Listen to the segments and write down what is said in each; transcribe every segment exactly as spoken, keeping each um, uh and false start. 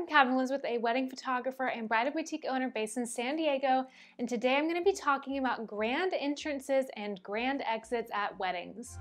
I'm Cavin Elizabeth, a wedding photographer and bridal boutique owner based in San Diego, and today I'm going to be talking about grand entrances and grand exits at weddings.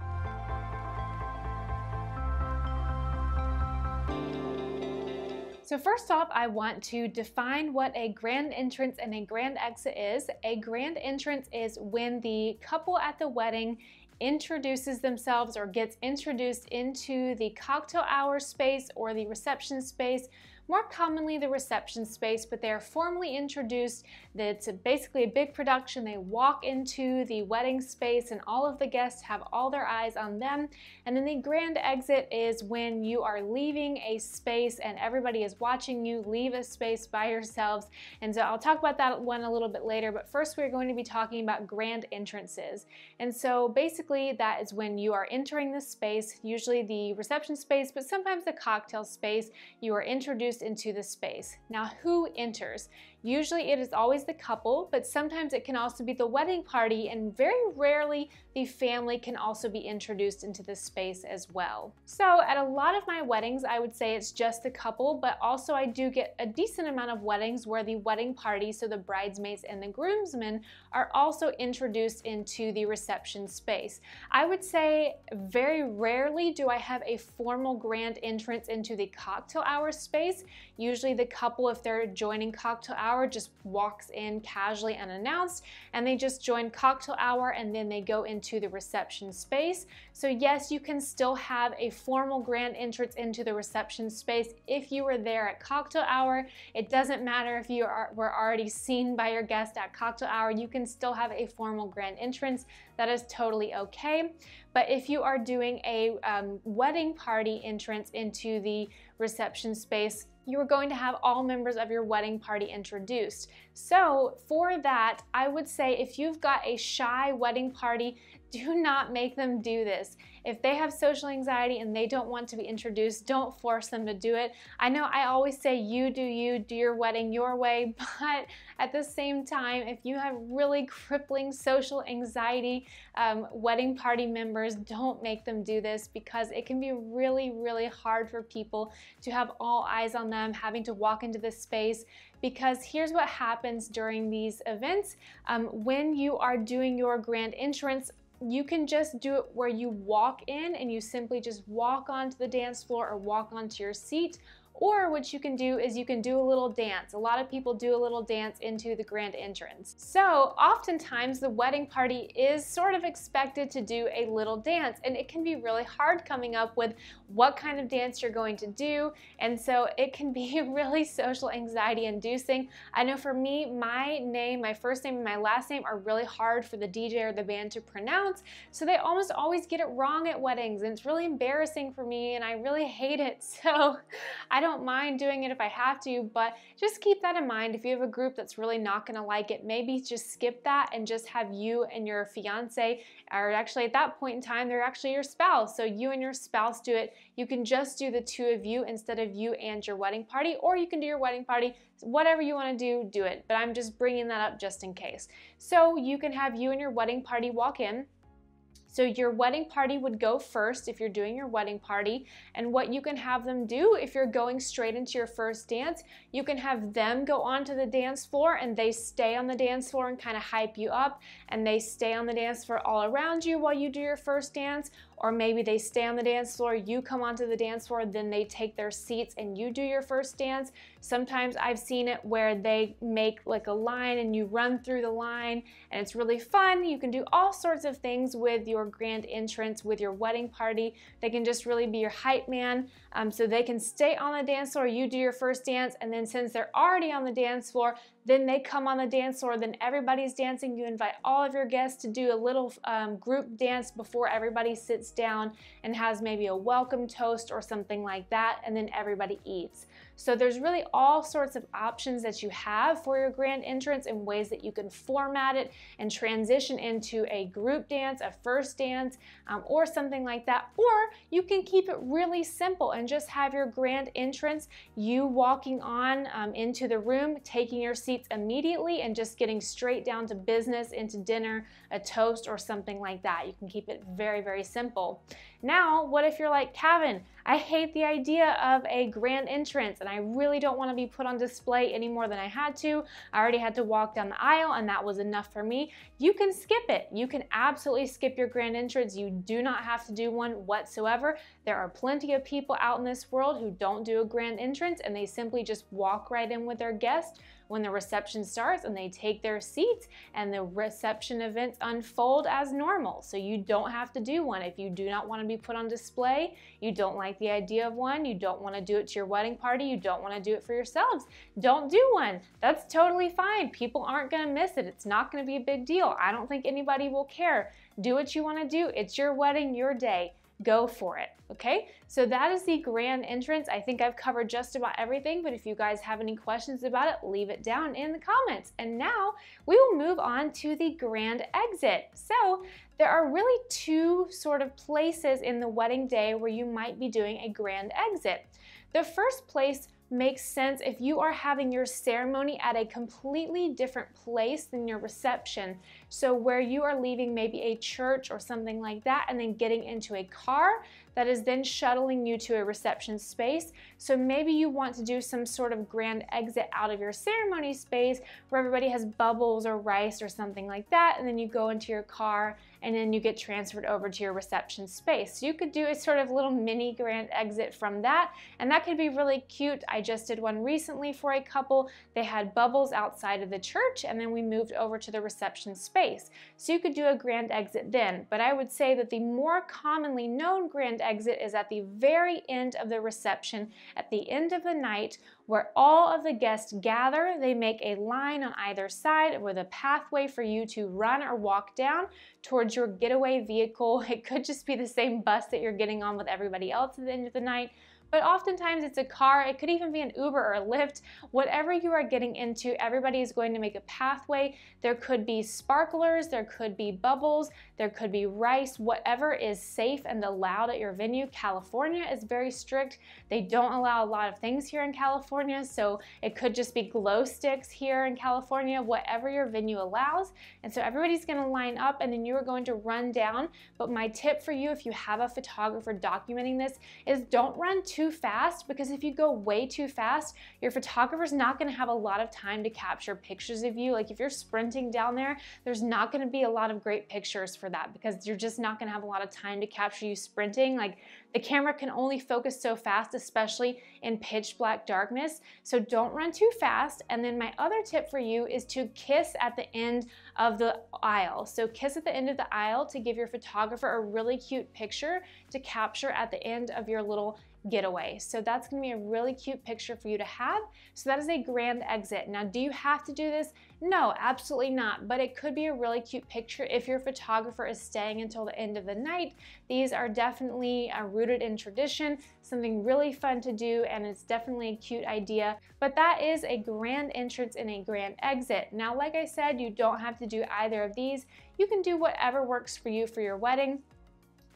So first off, I want to define what a grand entrance and a grand exit is. A grand entrance is when the couple at the wedding introduces themselves or gets introduced into the cocktail hour space or the reception space, more commonly the reception space, but they're formally introduced. That's basically a big production. They walk into the wedding space and all of the guests have all their eyes on them. And then the grand exit is when you are leaving a space and everybody is watching you leave a space by yourselves. And so I'll talk about that one a little bit later, but first we're going to be talking about grand entrances. And so basically that is when you are entering the space, usually the reception space, but sometimes the cocktail space, you are introduced into the space. Now, who enters? Usually it is always the couple, but sometimes it can also be the wedding party, and very rarely the family can also be introduced into this space as well. So at a lot of my weddings, I would say it's just the couple, but also I do get a decent amount of weddings where the wedding party, so the bridesmaids and the groomsmen, are also introduced into the reception space. I would say very rarely do I have a formal grand entrance into the cocktail hour space. Usually the couple, if they're joining cocktail hour, just walks in casually unannounced, and they just join cocktail hour and then they go into the reception space. So yes, you can still have a formal grand entrance into the reception space if you were there at cocktail hour. It doesn't matter if you are, were already seen by your guest at cocktail hour, you can still have a formal grand entrance. That is totally okay. But if you are doing a um, wedding party entrance into the reception space, you are going to have all members of your wedding party introduced. So for that, I would say if you've got a shy wedding party, do not make them do this. If they have social anxiety and they don't want to be introduced, don't force them to do it. I know I always say you do you, do your wedding your way, but at the same time, if you have really crippling social anxiety, um, wedding party members, don't make them do this, because it can be really, really hard for people to have all eyes on them, having to walk into this space. Because here's what happens during these events. Um, when you are doing your grand entrance, you can just do it where you walk in and you simply just walk onto the dance floor or walk onto your seat. Or what you can do is you can do a little dance. A lot of people do a little dance into the grand entrance. So oftentimes the wedding party is sort of expected to do a little dance, and it can be really hard coming up with what kind of dance you're going to do. And so it can be really social anxiety inducing. I know for me, my name, my first name and my last name are really hard for the D J or the band to pronounce. So they almost always get it wrong at weddings, and it's really embarrassing for me and I really hate it. So I don't don't mind doing it if I have to, but just keep that in mind. If you have a group that's really not going to like it, maybe just skip that and just have you and your fiance, or actually at that point in time, they're actually your spouse. So you and your spouse do it. You can just do the two of you instead of you and your wedding party, or you can do your wedding party. Whatever you want to do, do it. But I'm just bringing that up just in case. So you can have you and your wedding party walk in. So your wedding party would go first if you're doing your wedding party. And what you can have them do if you're going straight into your first dance, you can have them go onto the dance floor and they stay on the dance floor and kind of hype you up, and they stay on the dance floor all around you while you do your first dance. Or maybe they stay on the dance floor, you come onto the dance floor, then they take their seats and you do your first dance. Sometimes I've seen it where they make like a line and you run through the line, and it's really fun. You can do all sorts of things with your grand entrance, with your wedding party. They can just really be your hype man. Um, so they can stay on the dance floor, you do your first dance, and then since they're already on the dance floor, then they come on the dance floor, then everybody's dancing. You invite all of your guests to do a little um, group dance before everybody sits down and has maybe a welcome toast or something like that, and then everybody eats. So there's really all sorts of options that you have for your grand entrance and ways that you can format it and transition into a group dance, a first dance, um, or something like that. Or you can keep it really simple and just have your grand entrance, you walking on um, into the room, taking your seats immediately and just getting straight down to business, into dinner, a toast or something like that. You can keep it very, very simple. Now, what if you're like, Cavin, I hate the idea of a grand entrance and I really don't want to be put on display any more than I had to. I already had to walk down the aisle and that was enough for me. You can skip it. You can absolutely skip your grand entrance. You do not have to do one whatsoever. There are plenty of people out in this world who don't do a grand entrance and they simply just walk right in with their guest when the reception starts and they take their seats and the reception events unfold as normal. So you don't have to do one. If you do not want to be put on display, you don't like the idea of one, you don't want to do it to your wedding party, you don't want to do it for yourselves, don't do one. That's totally fine. People aren't going to miss it. It's not going to be a big deal. I don't think anybody will care. Do what you want to do. It's your wedding, your day. Go for it, okay? So that is the grand entrance. I think I've covered just about everything, but if you guys have any questions about it, leave it down in the comments. And now we will move on to the grand exit. So there are really two sort of places in the wedding day where you might be doing a grand exit. The first place makes sense if you are having your ceremony at a completely different place than your reception. So where you are leaving maybe a church or something like that and then getting into a car that is then shuttling you to a reception space. So maybe you want to do some sort of grand exit out of your ceremony space where everybody has bubbles or rice or something like that, and then you go into your car and then you get transferred over to your reception space. So you could do a sort of little mini grand exit from that, and that could be really cute. I just did one recently for a couple. They had bubbles outside of the church and then we moved over to the reception space. So you could do a grand exit then, but I would say that the more commonly known grand exit is at the very end of the reception, at the end of the night, where all of the guests gather. They make a line on either side with a pathway for you to run or walk down towards your getaway vehicle. It could just be the same bus that you're getting on with everybody else at the end of the night, but oftentimes it's a car. It could even be an Uber or a Lyft. Whatever you are getting into, everybody is going to make a pathway. There could be sparklers, there could be bubbles, there could be rice, whatever is safe and allowed at your venue. California is very strict. They don't allow a lot of things here in California, so it could just be glow sticks here in California, whatever your venue allows. And so everybody's gonna line up and then you are going to run down. But my tip for you, if you have a photographer documenting this, is don't run too Too fast, because if you go way too fast, your photographer's not going to have a lot of time to capture pictures of you. Like if you're sprinting down there, there's not going to be a lot of great pictures for that, because you're just not going to have a lot of time to capture you sprinting. Like the camera can only focus so fast, especially in pitch black darkness. So don't run too fast. And then my other tip for you is to kiss at the end of the aisle. So kiss at the end of the aisle to give your photographer a really cute picture to capture at the end of your little getaway. So that's going to be a really cute picture for you to have. So that is a grand exit. Now, do you have to do this? No, absolutely not. But it could be a really cute picture if your photographer is staying until the end of the night. These are definitely uh, rooted in tradition, something really fun to do, and it's definitely a cute idea. But that is a grand entrance and a grand exit. Now, like I said, you don't have to do either of these. You can do whatever works for you for your wedding.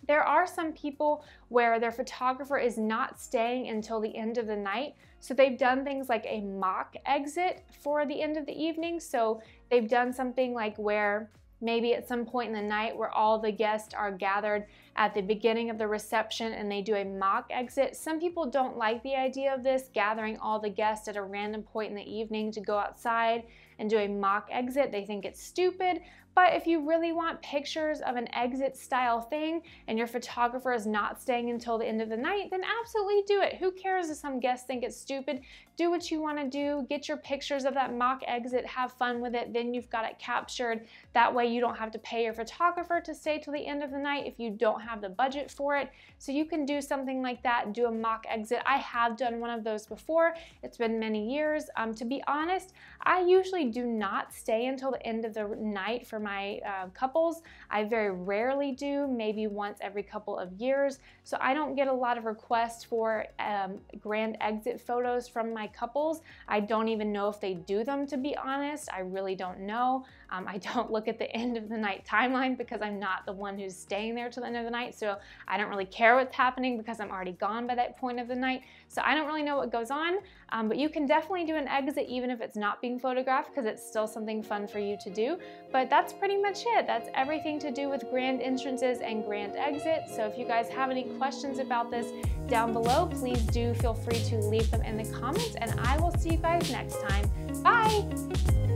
There are some people where their photographer is not staying until the end of the night. So they've done things like a mock exit for the end of the evening. So they've done something like where maybe at some point in the night where all the guests are gathered at the beginning of the reception and they do a mock exit. Some people don't like the idea of this, gathering all the guests at a random point in the evening to go outside and do a mock exit. They think it's stupid. But if you really want pictures of an exit style thing and your photographer is not staying until the end of the night, then absolutely do it. Who cares if some guests think it's stupid? Do what you want to do. Get your pictures of that mock exit. Have fun with it. Then you've got it captured. That way you don't have to pay your photographer to stay till the end of the night if you don't have the budget for it. So you can do something like that. Do a mock exit. I have done one of those before. It's been many years. Um, to be honest, I usually do not stay until the end of the night for my uh, couples. I very rarely do, maybe once every couple of years. So I don't get a lot of requests for um, grand exit photos from my couples. I don't even know if they do them, to be honest. I really don't know. Um, I don't look at the end of the night timeline because I'm not the one who's staying there till the end of the night, so I don't really care what's happening because I'm already gone by that point of the night. So I don't really know what goes on, um, but you can definitely do an exit even if it's not being photographed, because it's still something fun for you to do. But that's pretty much it. That's everything to do with grand entrances and grand exits. So if you guys have any questions about this down below, please do feel free to leave them in the comments, and I will see you guys next time. Bye!